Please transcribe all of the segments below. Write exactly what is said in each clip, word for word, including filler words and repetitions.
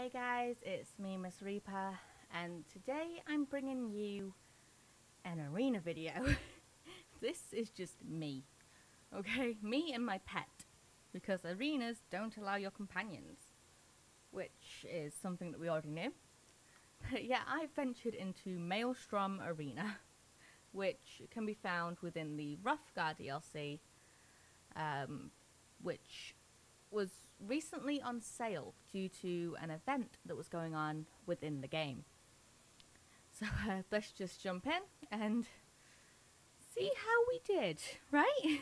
Hey guys, it's me, Miss Reaper, and today I'm bringing you an arena video. This is just me, okay? Me and my pet, because arenas don't allow your companions, which is something that we already knew. But yeah, I ventured into Maelstrom Arena, which can be found within the Rough Guard D L C, um, which was recently on sale due to an event that was going on within the game. So uh, let's just jump in and see how we did, right?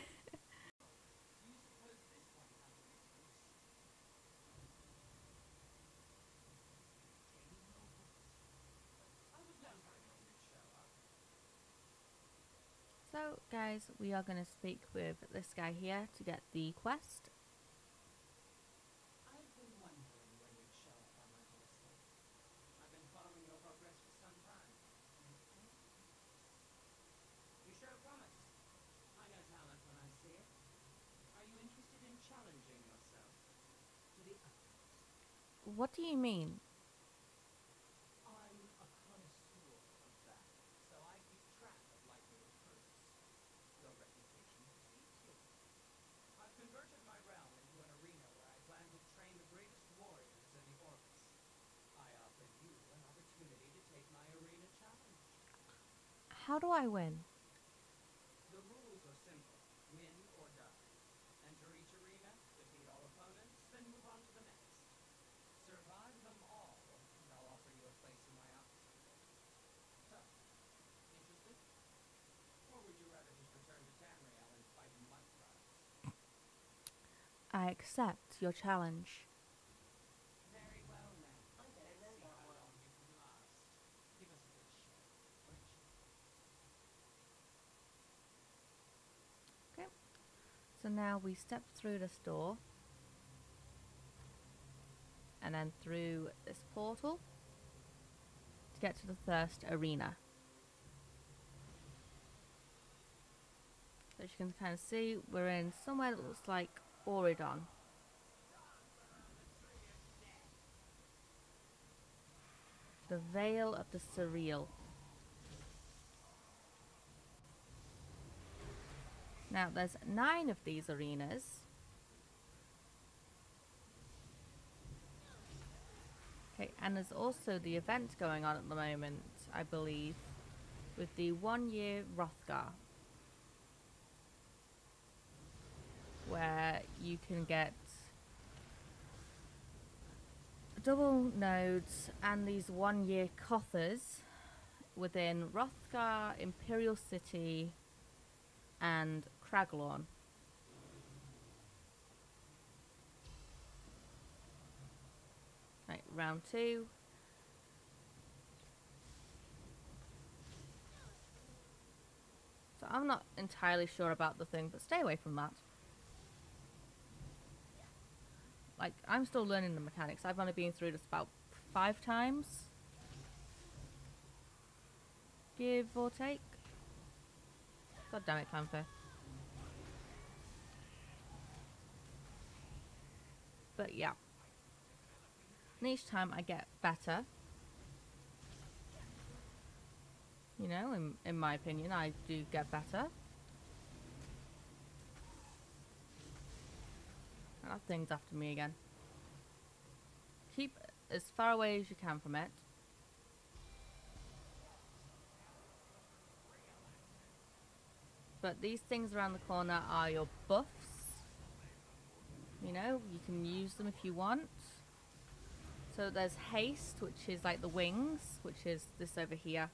So guys, we are going to speak with this guy here to get the quest. What do you mean? I'm a connoisseur of that, so I keep track of likely recruits. Your reputation exceeds yours. I've converted my realm into an arena where I plan to train the greatest warriors in the Orbis. I offer you an opportunity to take my arena challenge. How do I win? The rules are simple. Win or die. Enter each arena, defeat all opponents, then move on to the next. Survive them all, and I'll offer you a place in my office. So, interested? Or would you rather just return to Tamriel and fight in Mudcrowds? I accept your challenge. Very well, then. I better see how long you can last. Give us a good shot, won't you? Okay. So now we step through this door. And then through this portal to get to the first arena. So as you can kind of see, we're in somewhere that looks like Auridon. The Vale of the Surreal. Now there's nine of these arenas. Okay, and there's also the event going on at the moment, I believe, with the one-year Rothgar, where you can get double nodes and these one-year coffers within Rothgar, Imperial City, and Craglorn. Right, round two. So I'm not entirely sure about the thing, but stay away from that. Like, I'm still learning the mechanics. I've only been through this about five times. Give or take. God damn it, Clannfear. But yeah. And each time I get better, you know, in, in my opinion, I do get better. And that thing's after me again. Keep as far away as you can from it. But these things around the corner are your buffs. You know, you can use them if you want. So there's haste, which is like the wings, which is this over here.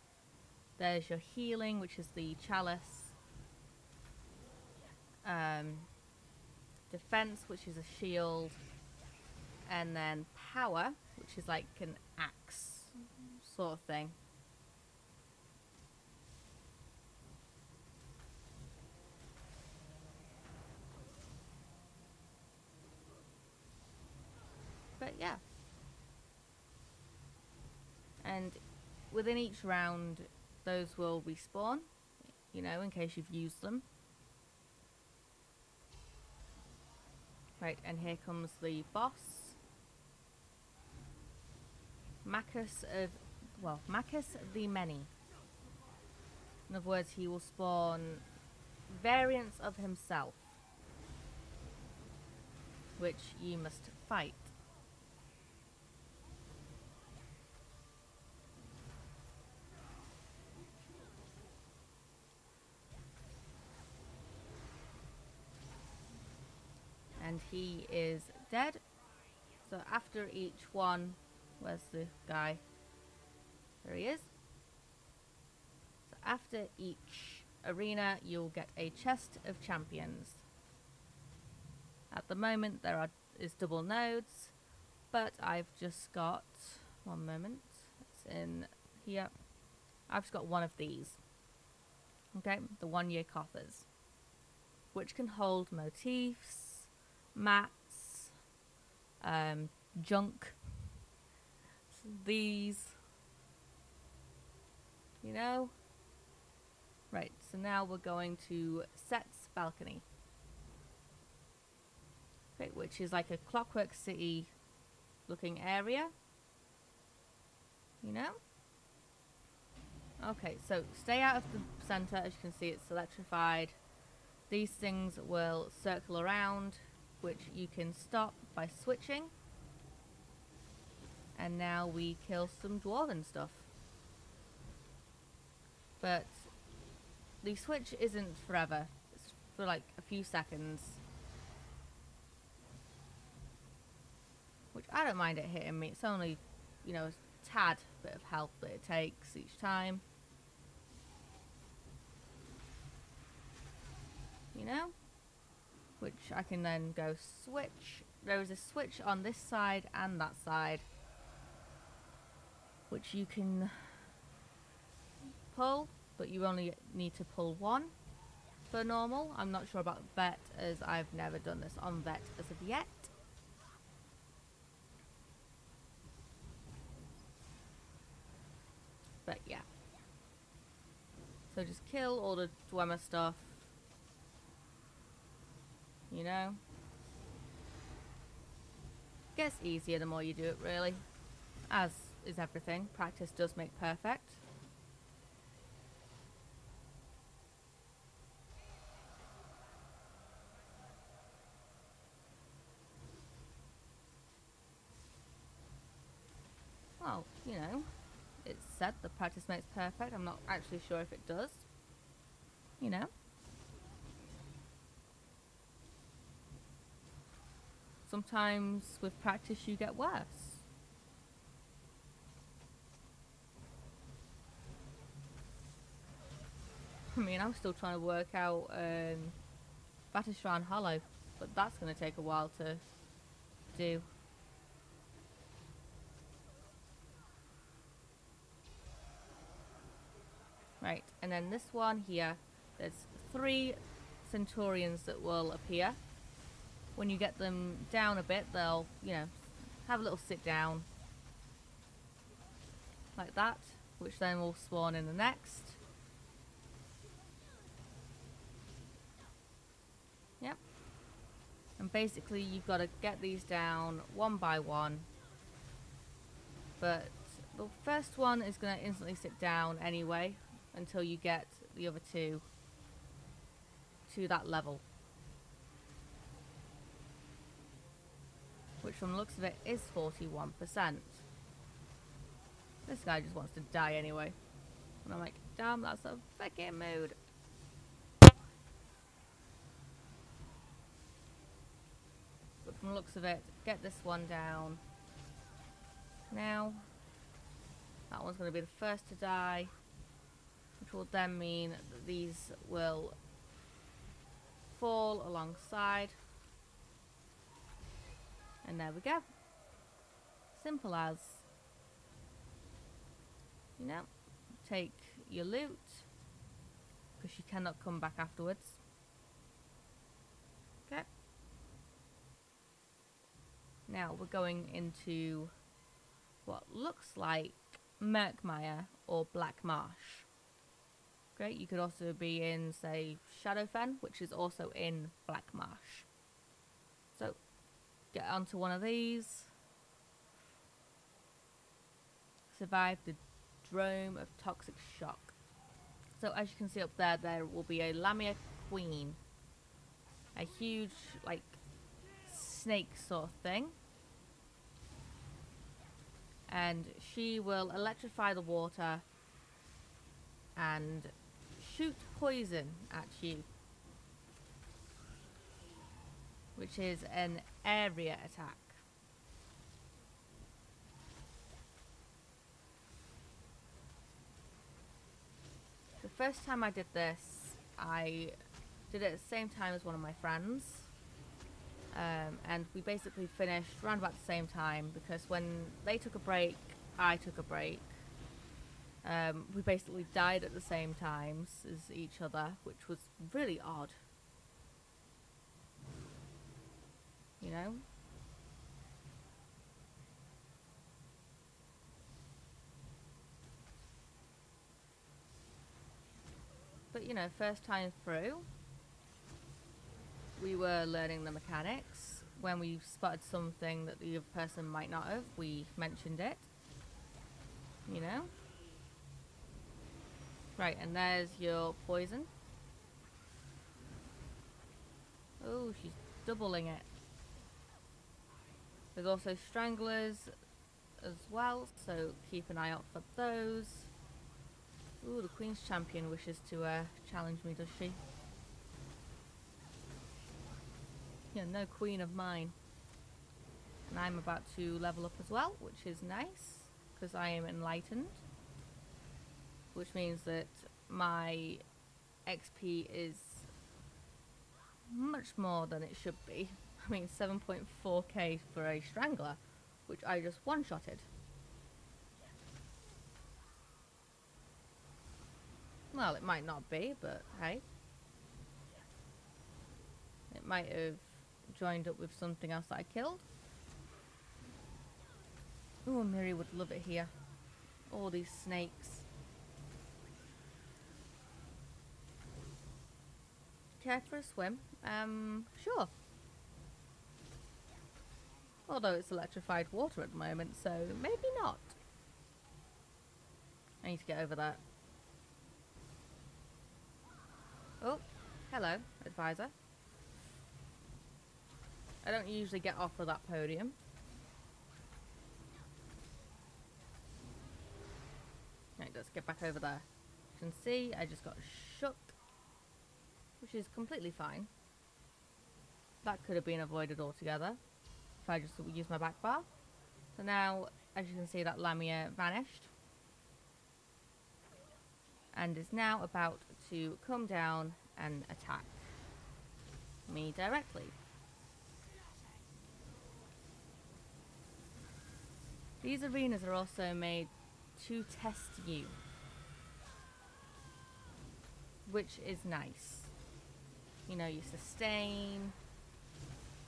There's your healing, which is the chalice. Um, defense, which is a shield. And then power, which is like an axe sort of thing. But yeah. And within each round, those will respawn, you know, in case you've used them. Right, and here comes the boss. Machus of, well, Machus the Many. In other words, he will spawn variants of himself, which you must fight. And he is dead. So after each one, where's the guy? There he is. So after each arena, you'll get a chest of champions. At the moment, there are is double nodes, but I've just got one moment. It's in here. I've just got one of these. Okay, the one-year coffers, which can hold motifs, mats, um, junk, these, you know. Right, so now we're going to Set's Balcony, okay, which is like a Clockwork City looking area, you know. Okay, so stay out of the center. As you can see, it's electrified. These things will circle around, which you can stop by switching. And now we kill some dwarven stuff. But the switch isn't forever. It's for like a few seconds. Which I don't mind it hitting me. It's only, you know, a tad bit of health that it takes each time. You know? Which I can then go switch. There is a switch on this side and that side, which you can pull, but you only need to pull one for normal. I'm not sure about vet, as I've never done this on vet as of yet. But yeah. So just kill all the Dwemer stuff. You know, gets easier the more you do it, really, as is everything. Practice does make perfect. Well, you know, it's said that practice makes perfect. I'm not actually sure if it does, you know. Sometimes with practice you get worse. I mean, I'm still trying to work out um, Vateshran Hollow, but that's going to take a while to do. Right, and then this one here, there's three Centurions that will appear. When you get them down a bit, they'll, you know, have a little sit down. Like that, which then will spawn in the next. Yep. And basically you've got to get these down one by one. But the first one is going to instantly sit down anyway, until you get the other two to that level. Which from the looks of it is forty-one percent. This guy just wants to die anyway. And I'm like, damn, that's a fucking mood. But from the looks of it, get this one down. Now, that one's going to be the first to die. Which will then mean that these will fall alongside. And there we go. Simple as. You know, take your loot, because you cannot come back afterwards. Okay. Now we're going into what looks like Murkmire or Black Marsh. Great, you could also be in, say, Shadowfen, which is also in Black Marsh. So get onto one of these. survive the Drome of Toxic Shock. So as you can see up there, there will be a Lamia Queen. A huge, like, snake sort of thing. And she will electrify the water and shoot poison at you, which is an area attack. The first time I did this, I did it at the same time as one of my friends. Um, and we basically finished around about the same time, because when they took a break, I took a break. Um, we basically died at the same times as each other, which was really odd. You know? But, you know, first time through, we were learning the mechanics. When we spotted something that the other person might not have, we mentioned it. You know? Right, and there's your poison. Oh, she's doubling it. There's also Stranglers as well, so keep an eye out for those. Ooh, the Queen's Champion wishes to uh, challenge me, does she? Yeah, no queen of mine. And I'm about to level up as well, which is nice, because I am enlightened. Which means that my X P is much more than it should be. I mean, seven point four K for a Strangler, which I just one-shotted. Well, it might not be, but hey. It might have joined up with something else that I killed. Ooh, Miri would love it here. All these snakes. Care for a swim? Um, sure. Although it's electrified water at the moment, so maybe not. I need to get over that. Oh, hello, advisor. I don't usually get off of that podium. Right, let's get back over there. You can see I just got shook, which is completely fine. That could have been avoided altogether if I just use my back bar. So now, as you can see, that Lamia vanished. And is now about to come down and attack me directly. These arenas are also made to test you, which is nice. You know, you sustain,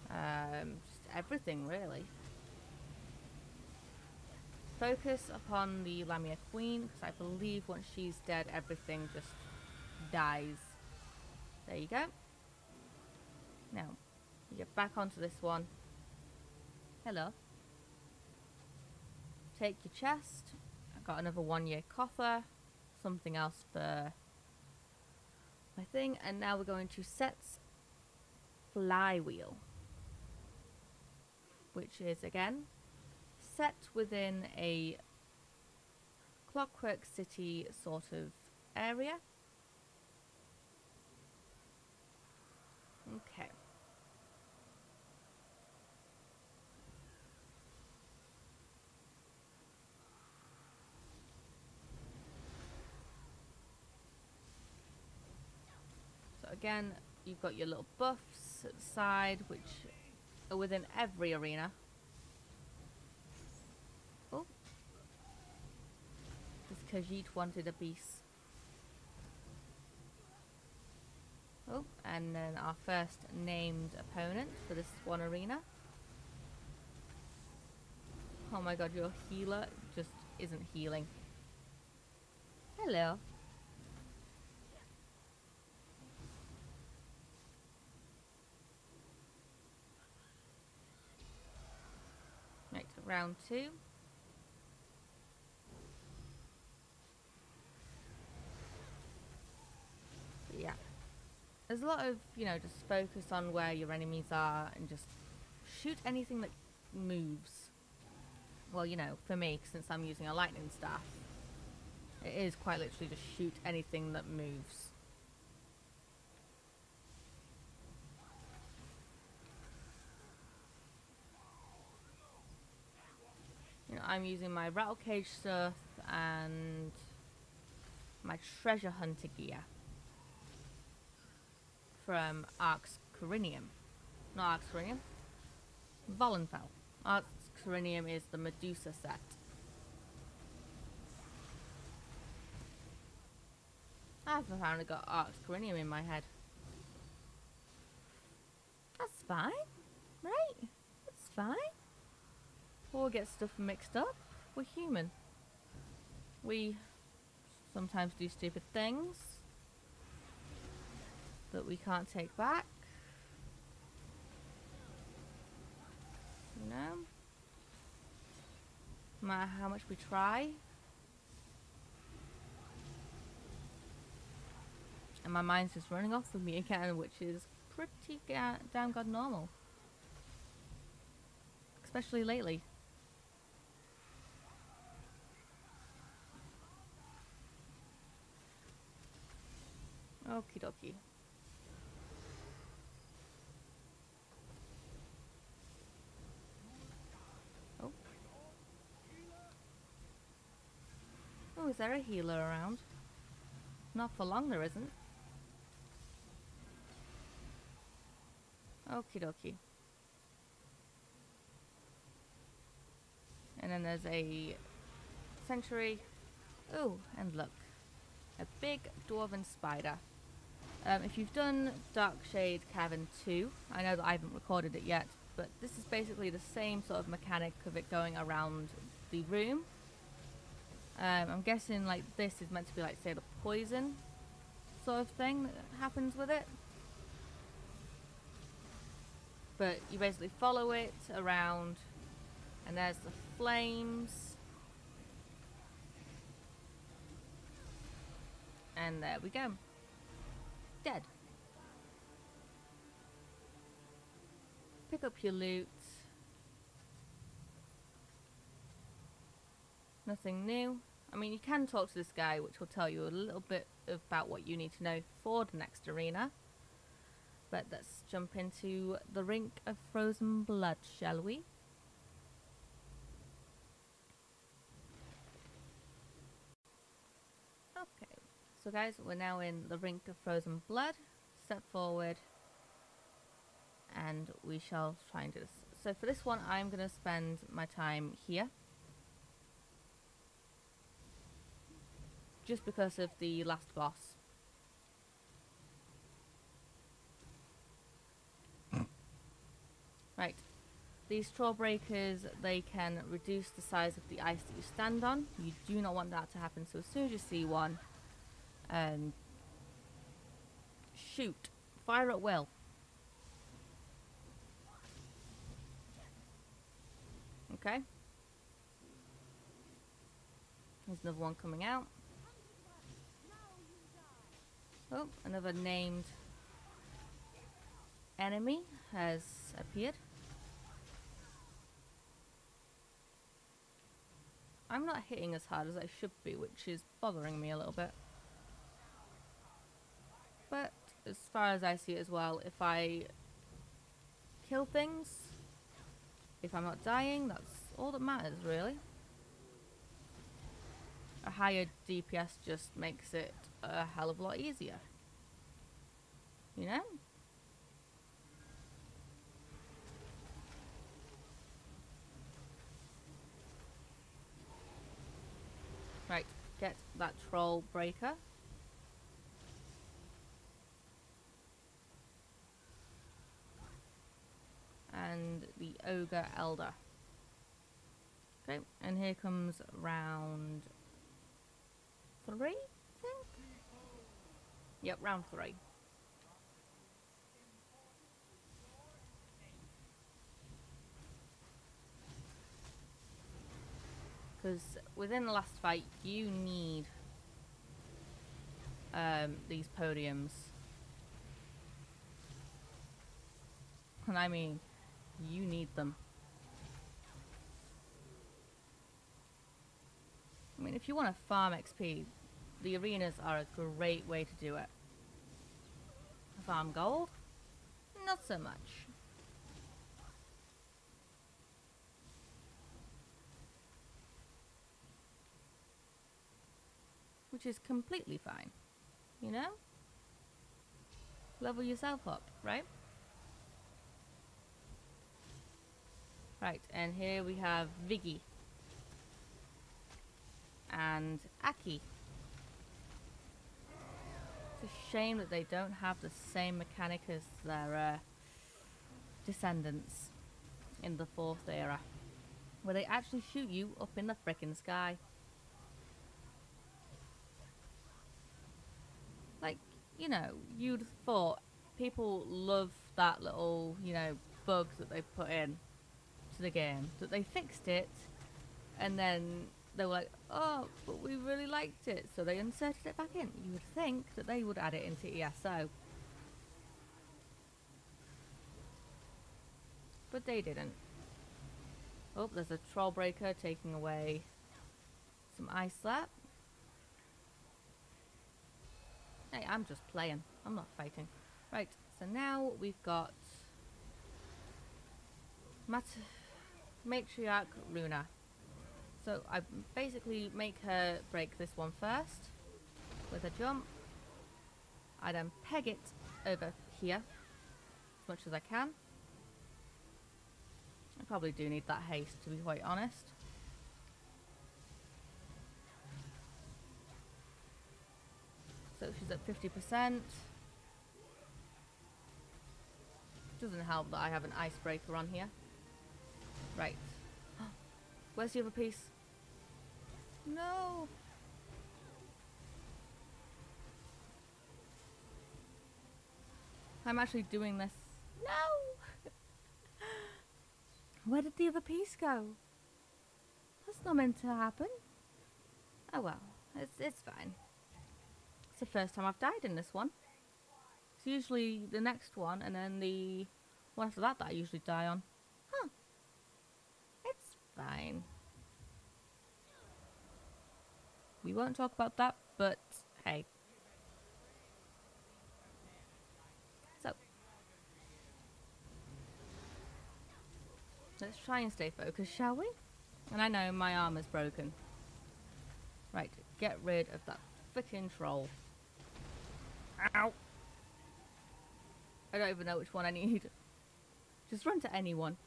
um, just everything really. Focus upon the Lamia Queen, because I believe once she's dead, everything just dies. There you go. Now, you get back onto this one. Hello. Take your chest. I've got another one-year coffer. Something else for my thing. And now we're going to Set's Flywheel, which is, again, set within a Clockwork City sort of area. Okay. So again, you've got your little buffs at the side, which are within every arena. Khajiit wanted a piece. Oh, and then our first named opponent for this one arena. Oh my god, your healer just isn't healing. Hello. Right, round two. yeah. There's a lot of, you know, just focus on where your enemies are and just shoot anything that moves. Well, you know, for me, since I'm using a lightning staff, it is quite literally just shoot anything that moves. You know, I'm using my Rattle Cage stuff and my Treasure Hunter gear from Arx Corinium. Not Arx Corinium. Volenfell. Arx Corinium is the Medusa set. I've finally got Arx Corinium in my head. That's fine, right? It's fine. We'll get stuff mixed up. We're human. We sometimes do stupid things that we can't take back. You know? No matter how much we try. And my mind's just running off with me again, which is pretty ga damn god normal. Especially lately. Okie dokie. Oh. Oh, is there a healer around? Not for long there isn't. Okie dokie. And then there's a sentry. Oh, and look. A big dwarven spider. Um, if you've done Darkshade Cavern two, I know that I haven't recorded it yet, but this is basically the same sort of mechanic of it going around the room. Um, I'm guessing like this is meant to be like, say, the poison sort of thing that happens with it. But you basically follow it around, and there's the flames. And there we go. Dead. Pick up your loot. Nothing new. I mean, you can talk to this guy, which will tell you a little bit about what you need to know for the next arena. But let's jump into the Rink of Frozen Blood, shall we? Okay, so guys, we're now in the Rink of Frozen Blood. Step forward, and we shall try and do this. So for this one, I'm going to spend my time here. Just because of the last boss. Right. These Trawlbreakers, they can reduce the size of the ice that you stand on. You do not want that to happen, so as soon as you see one, um, shoot. Fire at will. Okay. There's another one coming out. Oh, another named enemy has appeared. I'm not hitting as hard as I should be, which is bothering me a little bit. But as far as I see it as well, if I kill things, if I'm not dying, that's all that matters really. A higher D P S just makes it a hell of a lot easier. You know? Right, get that troll breaker. And the ogre elder. Okay, and here comes round three, I think? Yep, round three. Because within the last fight, you need um, these podiums. And I mean, you need them. I mean, if you want to farm X P, the arenas are a great way to do it. Farm gold? Not so much. Which is completely fine, you know? Level yourself up, right? Right, and here we have Viggy and Aki. It's a shame that they don't have the same mechanic as their uh, descendants in the fourth era, where they actually shoot you up in the frickin' sky. Like, you know, you'd have thought people love that little, you know, bug that they put in to the game, that they fixed it, and then they were like, oh, but we really liked it, so they inserted it back in. You would think that they would add it into E S O. But they didn't. Oh, there's a troll breaker taking away some ice slap. Hey, I'm just playing. I'm not fighting. Right, so now we've got Mat Matriarch Runa. So I basically make her break this one first with a jump. I then peg it over here as much as I can. I probably do need that haste, to be quite honest. So she's at fifty percent. Doesn't help that I have an icebreaker on here. Right. Where's the other piece? No! I'm actually doing this. No! Where did the other piece go? That's not meant to happen. Oh well, it's, it's fine. It's the first time I've died in this one. It's usually the next one and then the one after that that I usually die on. Huh. It's fine. We won't talk about that, but hey. So. Let's try and stay focused, shall we? And I know my armor's broken. Right, get rid of that frickin' troll. Ow! I don't even know which one I need. Just run to anyone.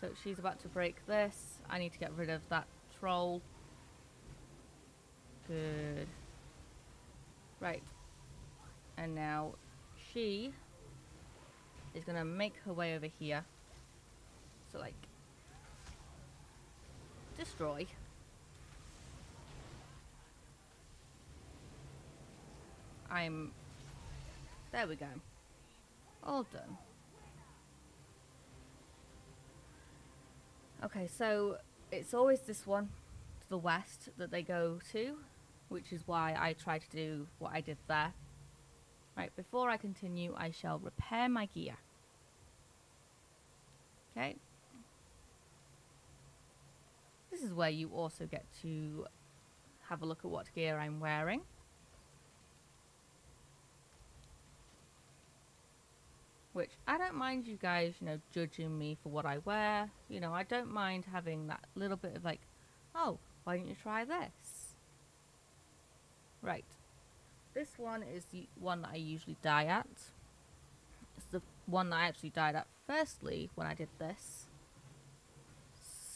So she's about to break this. I need to get rid of that troll. Good. Right. And now she is going to make her way over here. So, like, destroy. I'm... There we go. All done. Okay, so it's always this one to the west that they go to, which is why I try to do what I did there. Right, before I continue, I shall repair my gear. Okay. This is where you also get to have a look at what gear I'm wearing. Which, I don't mind you guys, you know, judging me for what I wear. You know, I don't mind having that little bit of like, oh, why didn't you try this? Right. This one is the one that I usually die at. It's the one that I actually died at firstly when I did this.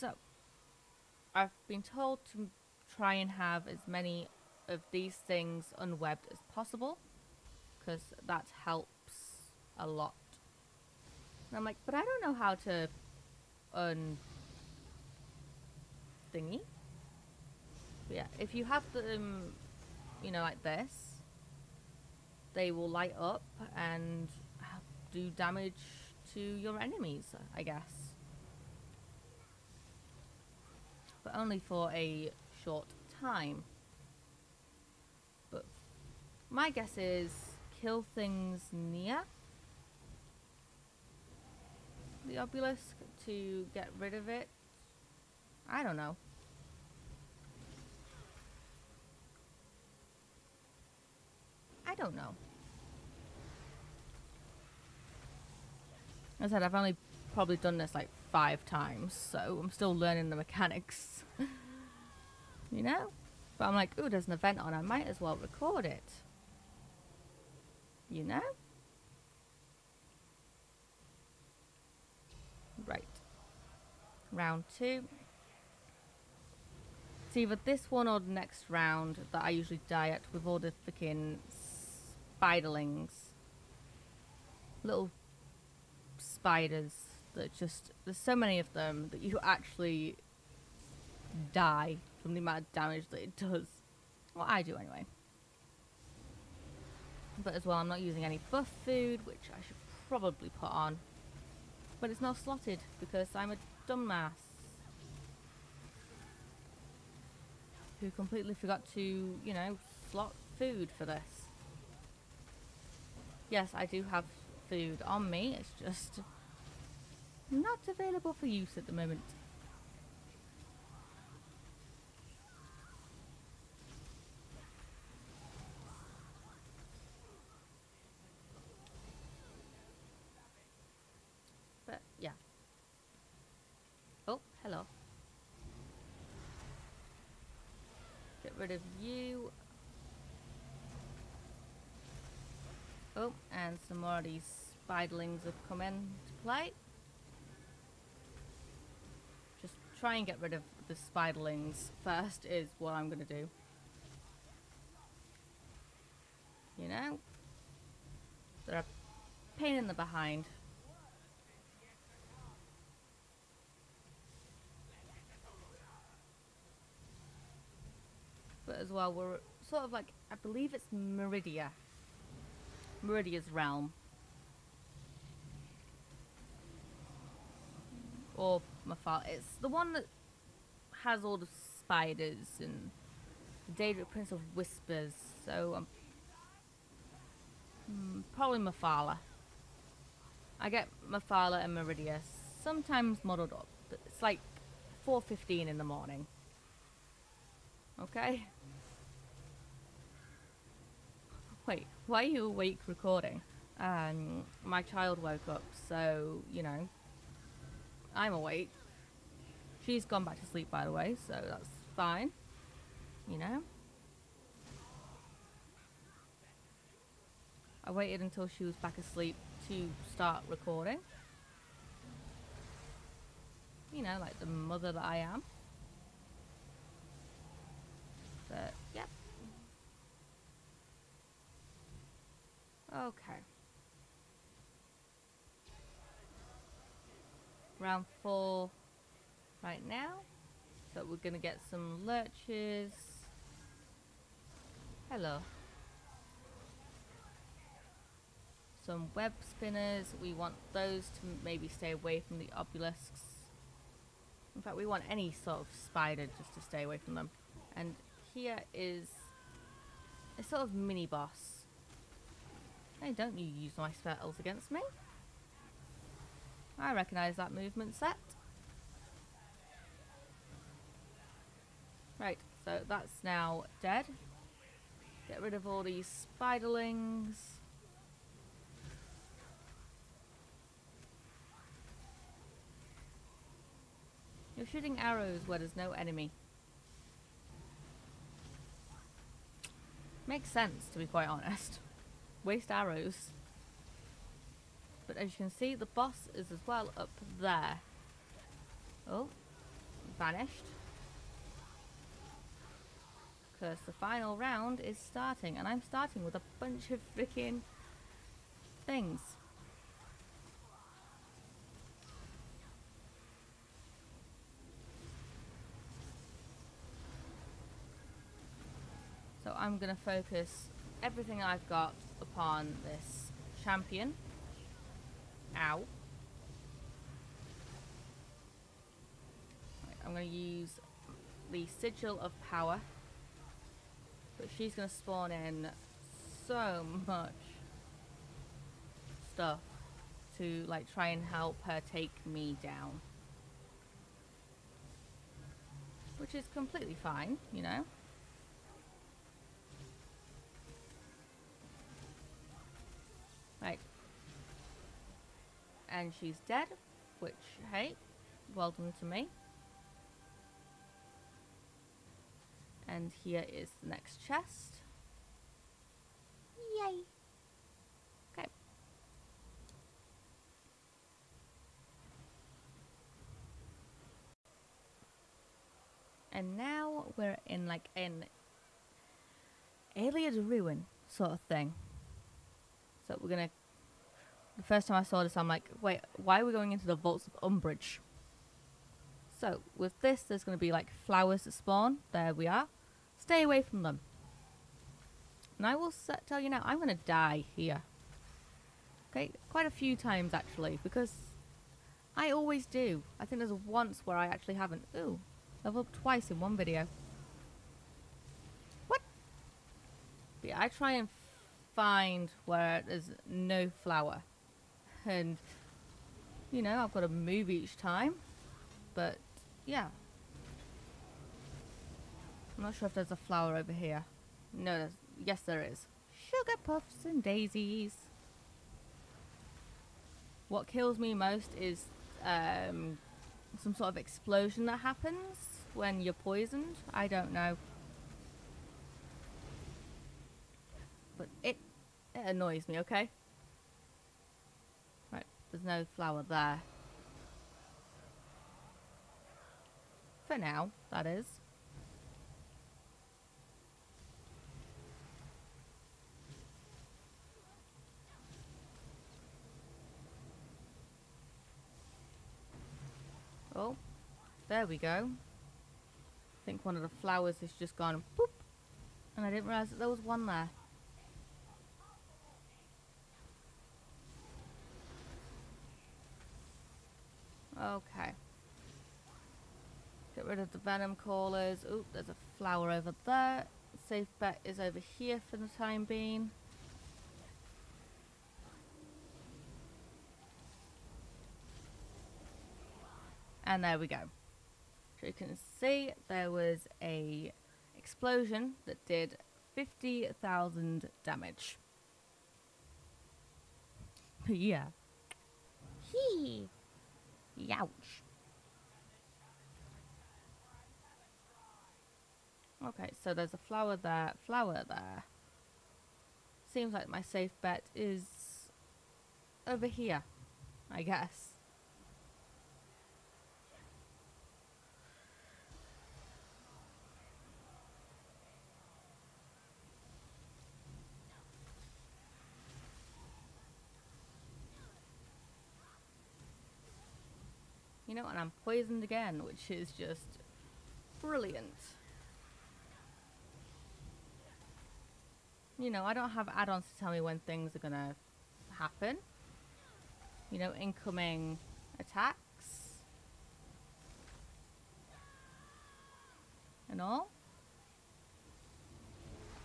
So, I've been told to try and have as many of these things unwebbed as possible, because that helps a lot. And I'm like, but I don't know how to un thingy. But yeah, if you have them, you know, like this, they will light up and do damage to your enemies, I guess. But only for a short time. But my guess is kill things near the obelisk to get rid of it. I don't know. I don't know. As I said, I've only probably done this like five times, so I'm still learning the mechanics. You know? But I'm like, ooh, there's an event on, I might as well record it. You know? Right. Round two. It's either this one or the next round that I usually die at with all the freaking spiderlings. Little spiders that just, there's so many of them that you actually die from the amount of damage that it does. Well, I do anyway. But as well, I'm not using any buff food, which I should probably put on. But it's not slotted because I'm a dumbass who completely forgot to, you know, slot food for this. Yes, I do have food on me, it's just not available for use at the moment. But, yeah. Oh, hello. Get rid of you. Oh, and some more of these spiderlings have come in to play. Just try and get rid of the spiderlings first is what I'm gonna do. You know? They're a pain in the behind. But as well, we're sort of like, I believe it's Meridia. Meridia's realm. Or Mephala. It's the one that has all the spiders and the Daedric Prince of Whispers. So, um, mm, probably Mephala. I get Mephala and Meridia sometimes muddled up. But it's like four fifteen in the morning. Okay? Wait, why are you awake recording? Um, my child woke up, so, you know, I'm awake. She's gone back to sleep, by the way, so that's fine. You know? I waited until she was back asleep to start recording. You know, like the mother that I am. But, yep. Okay. Round four right now. So we're gonna get some lurches. Hello. Some web spinners. We want those to maybe stay away from the obelisks. In fact, we want any sort of spider just to stay away from them. And here is a sort of mini boss. Hey, don't you use my spells against me. I recognise that movement set. Right, so that's now dead. Get rid of all these spiderlings. You're shooting arrows where there's no enemy. Makes sense, to be quite honest. Waste arrows. But as you can see, the boss is as well up there. Oh, vanished. Because the final round is starting, and I'm starting with a bunch of freaking things. So I'm gonna focus everything I've got upon this champion. Ow. Right, I'm going to use the Sigil of Power. But she's going to spawn in so much stuff to like try and help her take me down. Which is completely fine, you know. Right. And she's dead, which, hey, well done to me. And here is the next chest. Yay! Okay. And now we're in like an alien ruin sort of thing. So we're gonna. The first time I saw this, I'm like, wait, why are we going into the Vaults of Umbridge? So with this, there's gonna be like flowers that spawn. There we are. Stay away from them. And I will tell you now, I'm gonna die here. Okay, quite a few times actually, because I always do. I think there's once where I actually haven't. Ooh. Level up twice in one video. What? But yeah, I try and find where there's no flower. And, you know, I've got to move each time. But, yeah. I'm not sure if there's a flower over here. No, there's, yes there is. Sugar puffs and daisies. What kills me most is um, some sort of explosion that happens when you're poisoned. I don't know. But it, it annoys me, okay? Right, there's no flower there. For now, that is. Oh, there we go. I think one of the flowers has just gone boop. And I didn't realise that there was one there. Okay. Get rid of the venom callers. Oop, there's a flower over there. Safe bet is over here for the time being. And there we go. So you can see there was a explosion that did fifty thousand damage. Yeah. Hee. Youch. Okay, so there's a flower there, flower there. Seems like my safe bet is over here, I guess. You know, and I'm poisoned again, which is just brilliant. You know, I don't have add-ons to tell me when things are gonna happen. You know, incoming attacks. And all.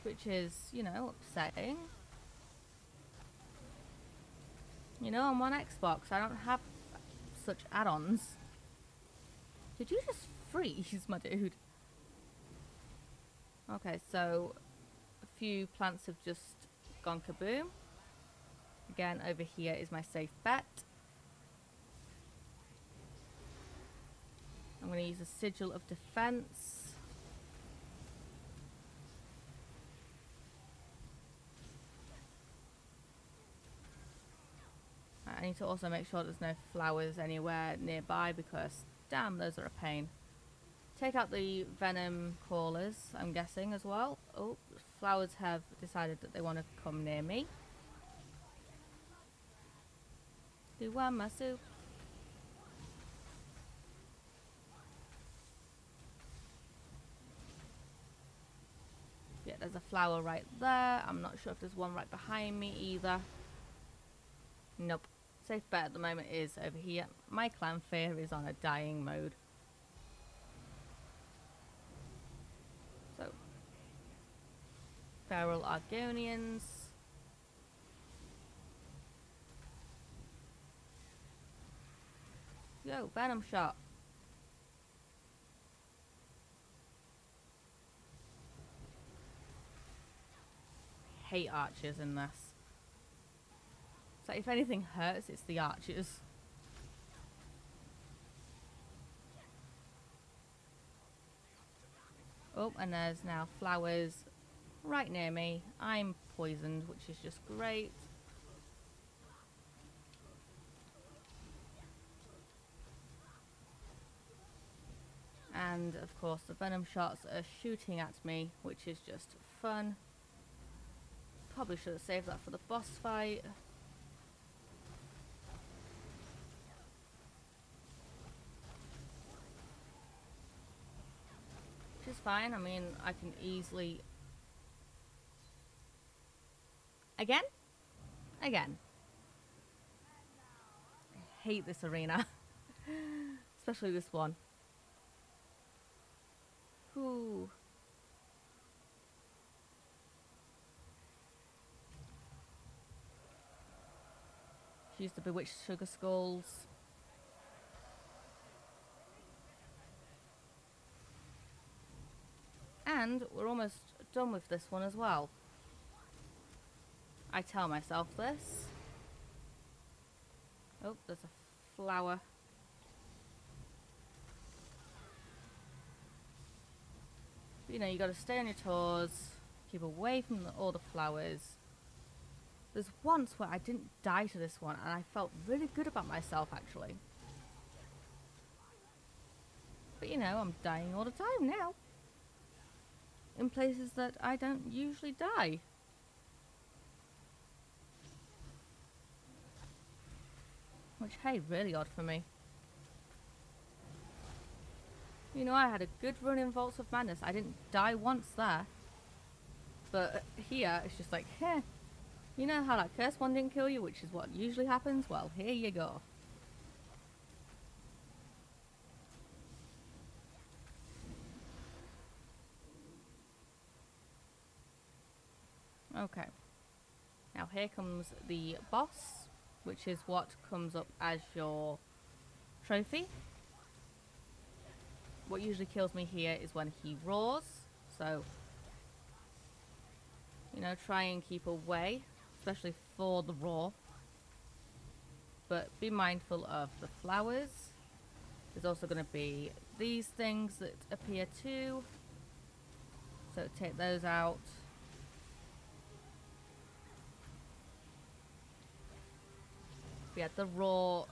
Which is, you know, upsetting. You know, I'm on Xbox. I don't have such add-ons. Did you just freeze, my dude? Okay, so a few plants have just gone kaboom. Again, over here is my safe bet. I'm going to use a Sigil of Defense. I need to also make sure there's no flowers anywhere nearby because, damn, those are a pain. Take out the venom crawlers, I'm guessing, as well. Oh, flowers have decided that they want to come near me. Do one, Masu. Yeah, There's a flower right there. I'm not sure if there's one right behind me either. Nope. Safe bet at the moment is over here. My Clannfear is on a dying mode. So, feral Argonians. Yo, venom shot. Hate archers in this. So if anything hurts, it's the archers. Oh, and there's now flowers right near me. I'm poisoned, which is just great. And of course the venom shots are shooting at me, which is just fun. Probably should have saved that for the boss fight. Which is fine, I mean, I can easily... Again? Again. I hate this arena. Especially this one. Ooh. Use the bewitched sugar skulls. And we're almost done with this one as well. I tell myself this. Oh, there's a flower. But, you know, you gotta stay on your toes, keep away from the, all the flowers. There's once where I didn't die to this one, and I felt really good about myself, actually. But, you know, I'm dying all the time now. In places that I don't usually die. Which, hey, really odd for me. You know, I had a good run in Vaults of Madness. I didn't die once there. But here, it's just like, heh. You know how that cursed one didn't kill you, which is what usually happens? Well, here you go. Okay. Now here comes the boss, which is what comes up as your trophy. What usually kills me here is when he roars. So, you know, try and keep away. Especially for the raw, but be mindful of the flowers. There's also going to be these things that appear too, so take those out. Yeah, the raw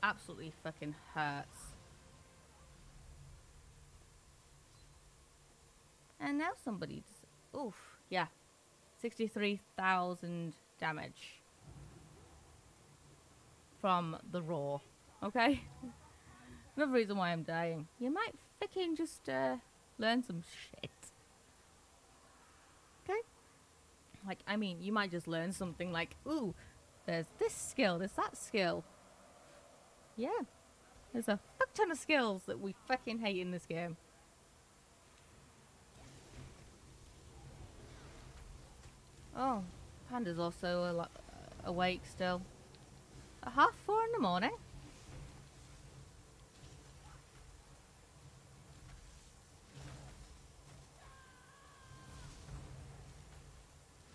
absolutely fucking hurts. And now somebody's oof, yeah, sixty-three thousand damage from the roar. Okay. Another reason why I'm dying. You might freaking just uh, learn some shit. Okay. Like, I mean, you might just learn something like, ooh, there's this skill, there's that skill. Yeah. There's a fuck ton of skills that we fucking hate in this game. Oh. Panda's also a lot awake still. At half four in the morning.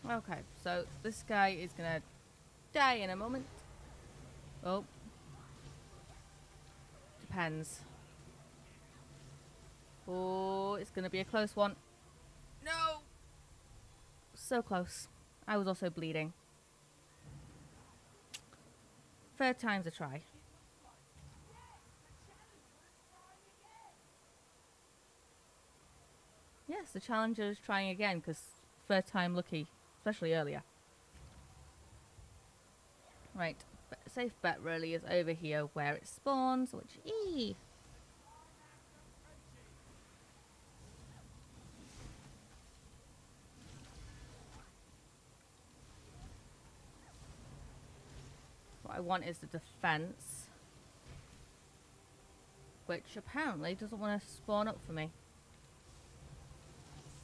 Okay, so this guy is gonna die in a moment. Oh. Depends. Oh, it's gonna be a close one. No! So close. I was also bleeding. Third time's a try. Yes, the challenger is trying again because third time lucky, especially earlier. Right, safe bet really is over here where it spawns, which eee. I want is the defense, which apparently doesn't want to spawn up for me.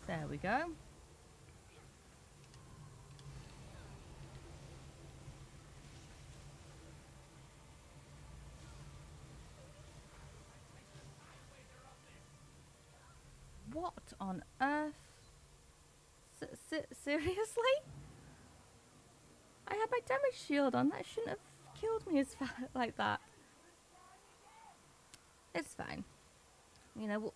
There we go. What on earth? S s seriously? I had my damage shield on. That shouldn't have killed me as fa- like that. It's fine. You know, we'll,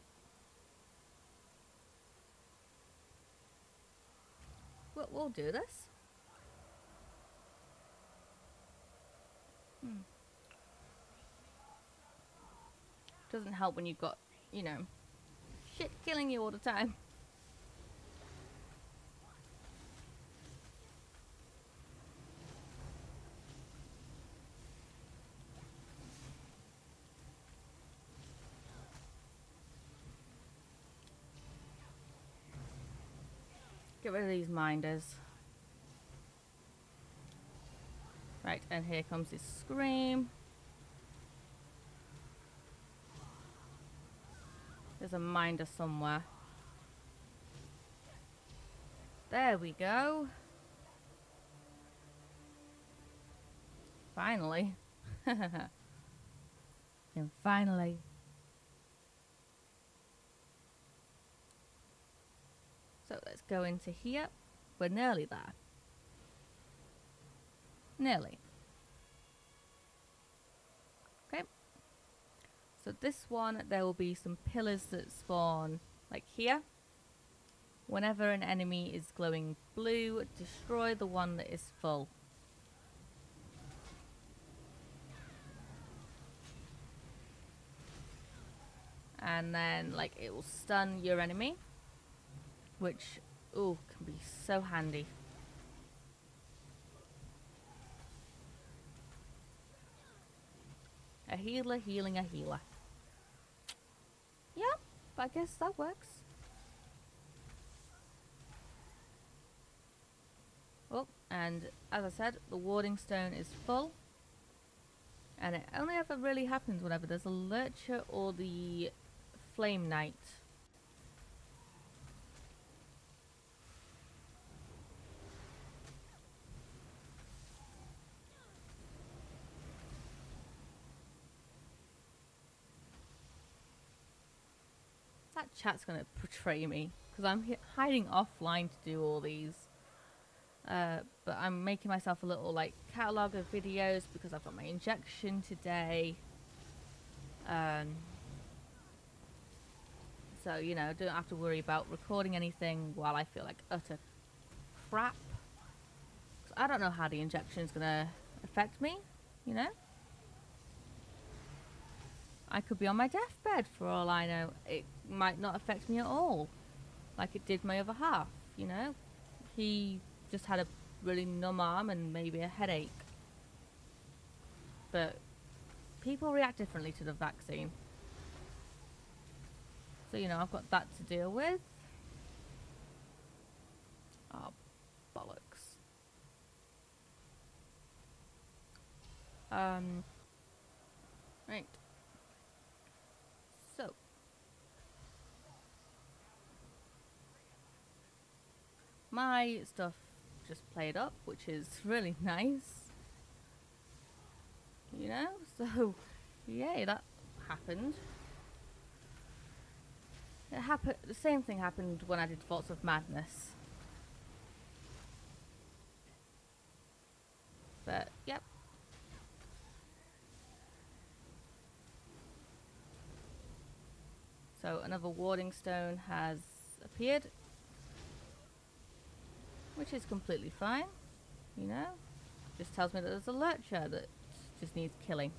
we'll, we'll do this. Hmm. Doesn't help when you've got, you know, shit killing you all the time. Get rid of these minders. Right, and here comes his scream. There's a minder somewhere. There we go. Finally. And finally. So let's go into here. We're nearly there. Nearly. Okay. So this one, there will be some pillars that spawn like here. Whenever an enemy is glowing blue, destroy the one that is full. And then like it will stun your enemy. Which, ooh, can be so handy. A healer healing a healer. Yeah, I guess that works. Oh, and as I said, the warding stone is full. And it only ever really happens whenever there's a lurcher or the flame knight. That chat's gonna betray me because I'm h hiding offline to do all these, uh, but I'm making myself a little like catalog of videos because I've got my injection today. Um, so you know, don't have to worry about recording anything while I feel like utter crap. Cause I don't know how the injection's gonna affect me. You know, I could be on my deathbed for all I know. It might not affect me at all, like it did my other half, you know? He just had a really numb arm and maybe a headache. But people react differently to the vaccine. So, you know, I've got that to deal with. Oh, bollocks. Um, right. My stuff just played up, which is really nice, you know, so yay, that happened. It happened. The same thing happened when I did Vaults of Madness. But, yep. So another warding stone has appeared. Which is completely fine, you know? Just tells me that there's a lurcher that just needs killing.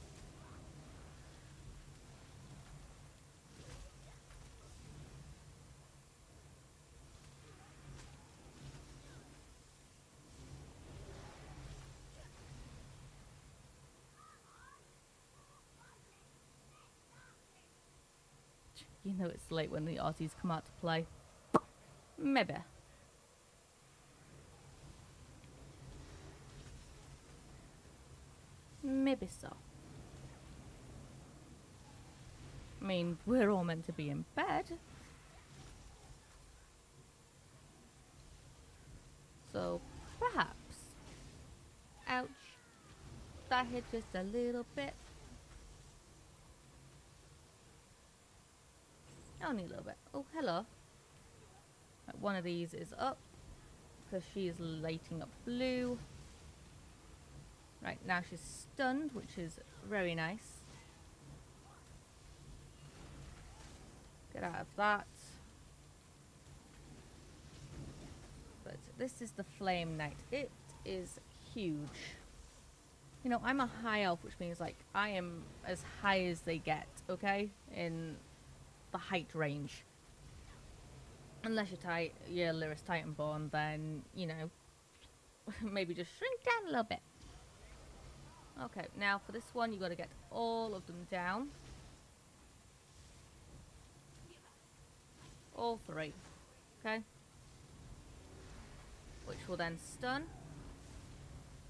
You know it's late when the Aussies come out to play. Maybe. Ibiza. I mean, we're all meant to be in bed. So, perhaps. Ouch. That hit just a little bit. Only a little bit. Oh, hello. One of these is up, because she is lighting up blue. Right, now she's stunned, which is very nice. Get out of that. But this is the Flame Knight. It is huge. You know, I'm a high elf, which means, like, I am as high as they get, okay? In the height range. Unless you're, tight, you're Lyris Titanborn, then, you know, maybe just shrink down a little bit. Okay, now for this one, you've got to get all of them down. All three. Okay? Which will then stun.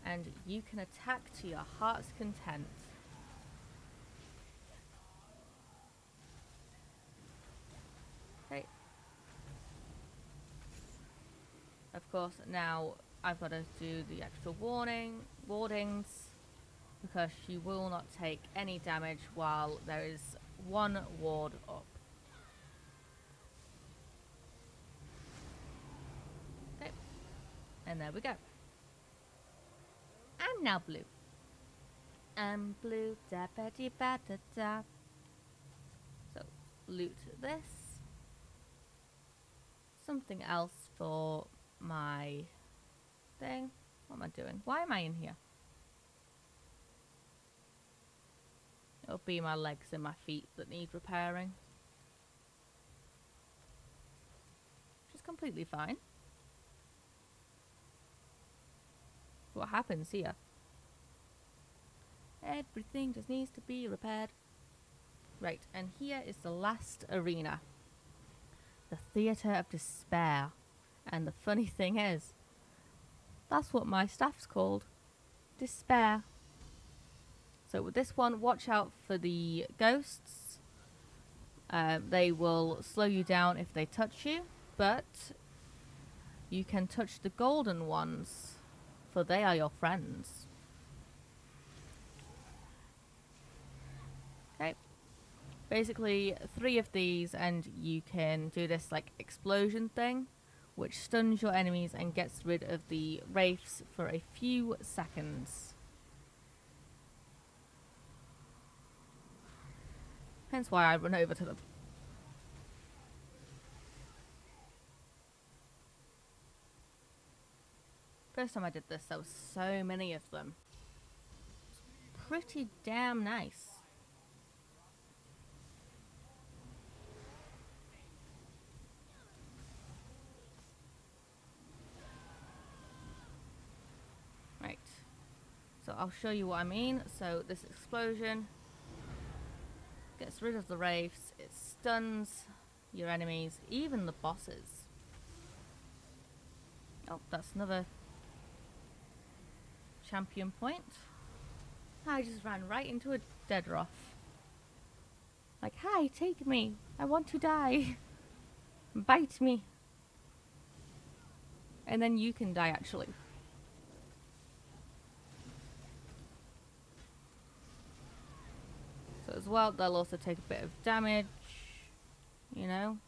And you can attack to your heart's content. Okay. Of course, now I've got to do the extra warning, wardings, because she will not take any damage while there is one ward up. Okay. And there we go. I'm now blue. I'm blue, da ba dee ba da da. So, loot this. Something else for my thing. What am I doing? Why am I in here? It'll be my legs and my feet that need repairing. Which is completely fine. What happens here? Everything just needs to be repaired. Right, and here is the last arena. The Theatre of Despair. And the funny thing is, that's what my staff's called. Despair. So with this one, watch out for the ghosts. Um, they will slow you down if they touch you, but you can touch the golden ones, for they are your friends. Okay. Basically, three of these, and you can do this like explosion thing, which stuns your enemies and gets rid of the wraiths for a few seconds. Hence why I run over to them. First time I did this, there were so many of them. It's pretty damn nice. Right. So I'll show you what I mean. So this explosion gets rid of the wraiths, it stuns your enemies, even the bosses. Oh, that's another champion point. I just ran right into a dead Roth. Like, hi, take me. I want to die. Bite me. And then you can die, actually. As well, they'll also take a bit of damage, you know,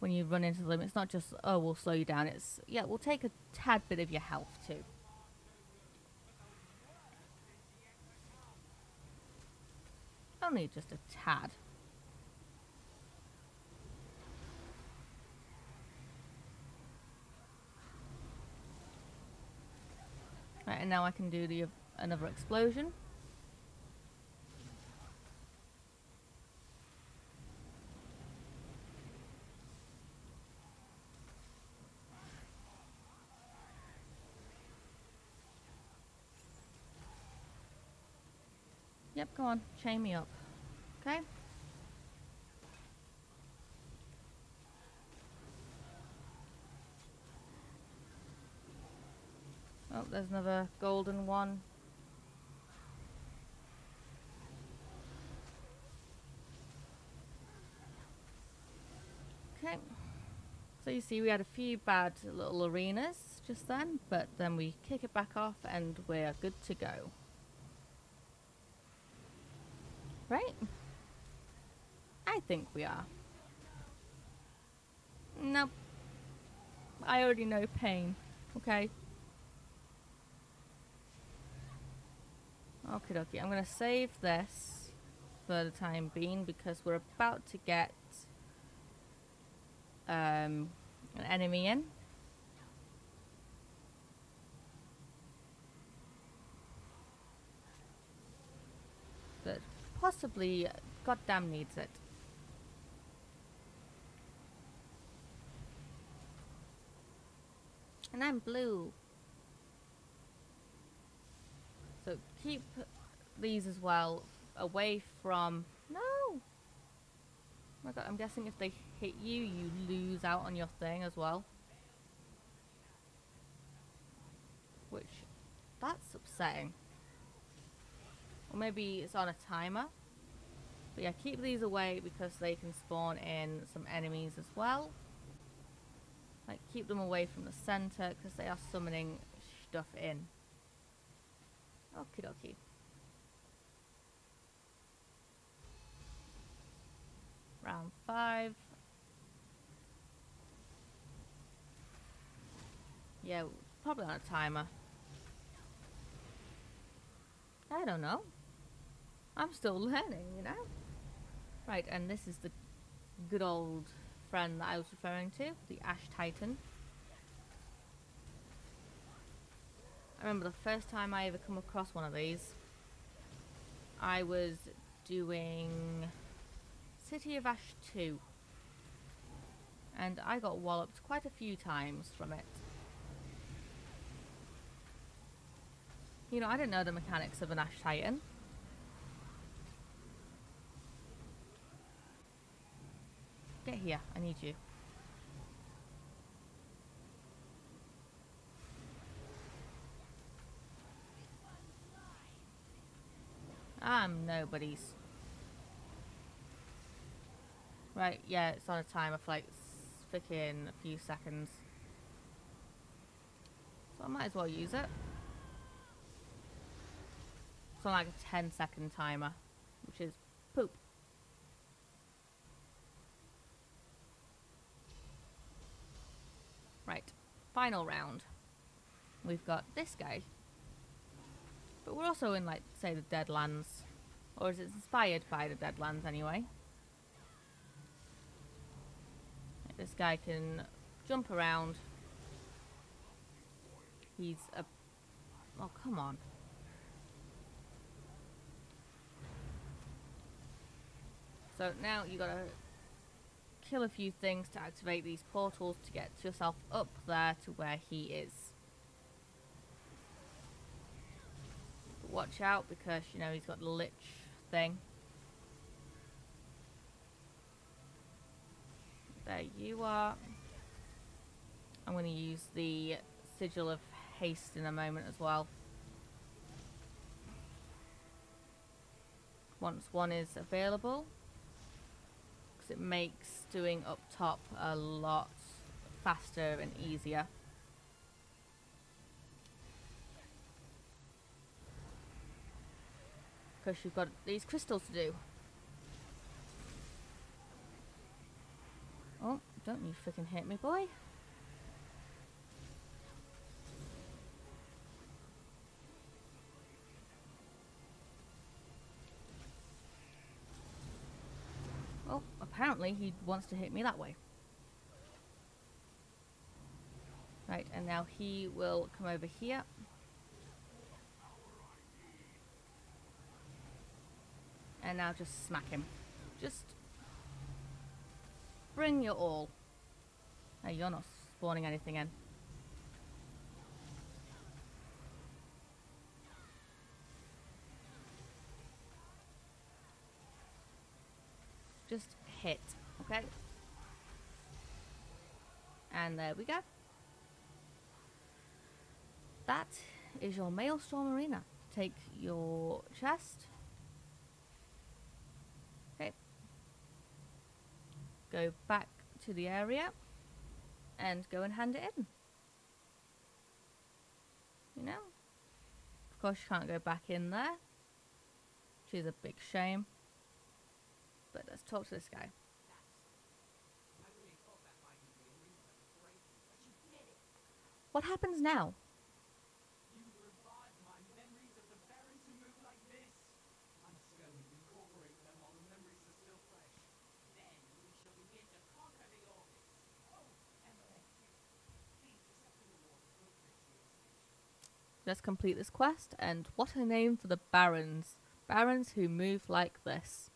when you run into them. It's not just, oh, we'll slow you down. It's, yeah, we'll take a tad bit of your health too. Only just a tad. Right, and now I can do the another explosion. Yep, go on, chain me up. Okay? Oh, there's another golden one. So you see we had a few bad little arenas just then, but then we kick it back off and we're good to go. Right? I think we are. Nope. I already know pain, okay? Okie dokie, I'm going to save this for the time being because we're about to get um, an enemy in. That possibly goddamn needs it. And I'm blue. So keep these as well away from... No! Oh my god, I'm guessing if they hit you, you lose out on your thing as well. Which, that's upsetting. Or maybe it's on a timer. But yeah, keep these away because they can spawn in some enemies as well. Like, keep them away from the center because they are summoning stuff in. Okie dokie. Round five. Yeah, probably on a timer. I don't know. I'm still learning, you know? Right, and this is the good old friend that I was referring to, the Ash Titan. I remember the first time I ever come across one of these, I was doing City of Ash two, and I got walloped quite a few times from it. You know, I didn't know the mechanics of an Ash Titan. Get here, I need you. I'm nobody's. Right, yeah, it's on a timer for like freaking a few seconds. So I might as well use it. It's on like a ten second timer, which is poop. Right, final round. We've got this guy. But we're also in, like, say, the Deadlands. Or is it inspired by the Deadlands, anyway? This guy can jump around. He's a... Oh, come on. So, now you gotta kill a few things to activate these portals to get yourself up there to where he is. Watch out because, you know, he's got the lich thing. There you are. I'm going to use the sigil of haste in a moment as well. Once one is available. Because it makes doing up top a lot faster and easier. Because you've got these crystals to do. Oh, don't you freaking hit me, boy. Oh, apparently he wants to hit me that way. Right, and now he will come over here. And now just smack him. Just bring your all. Now you're not spawning anything in. Just hit, okay? And there we go. That is your Maelstrom Arena. Take your chest. Go back to the area. and go and hand it in. You know? Of course you can't go back in there, which is a big shame. But let's talk to this guy. What happens now? Let's complete this quest, and what a name for the barons. Barons who move like this.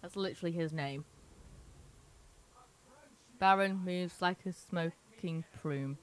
That's literally his name. Baron moves like a smoking plume.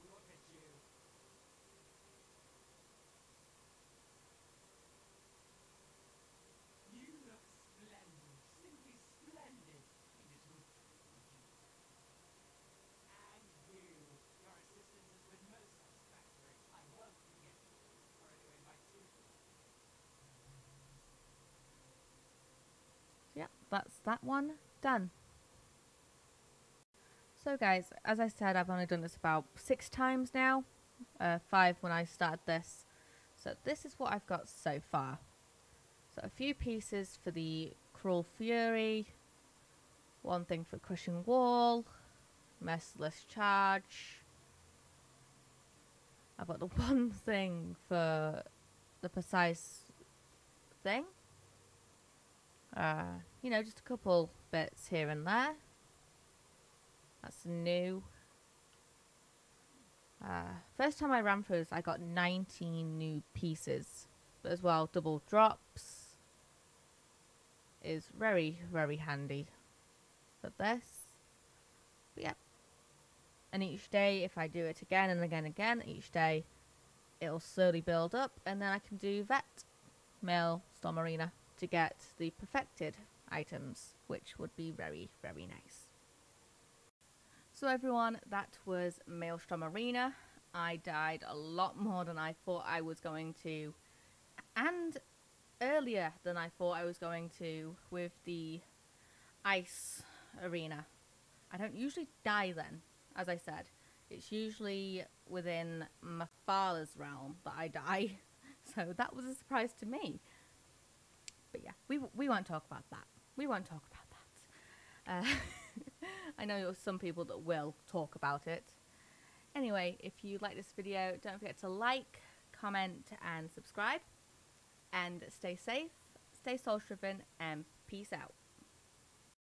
That's that one done. So guys, as I said, I've only done this about six times now, uh, five when I started this. So this is what I've got so far. So a few pieces for the Cruel Fury, one thing for Crushing Wall, Merciless Charge. I've got the one thing for the precise thing. Uh, you know, just a couple bits here and there. That's new. Uh, first time I ran through this, I got nineteen new pieces. But as well, double drops is very, very handy for this. But yeah. And each day, if I do it again and again and again, each day, it'll slowly build up. And then I can do Vet, Maelstrom Arena, to get the perfected items, which would be very, very nice. So everyone, that was Maelstrom Arena. I died a lot more than I thought I was going to, and earlier than I thought I was going to with the ice arena. I don't usually die then, as I said. It's usually within Mephala's realm that I die, so that was a surprise to me. But yeah, we, we won't talk about that. We won't talk about that. Uh, I know there are some people that will talk about it. Anyway, if you like this video, don't forget to like, comment, and subscribe. And stay safe, stay soul-driven, and peace out.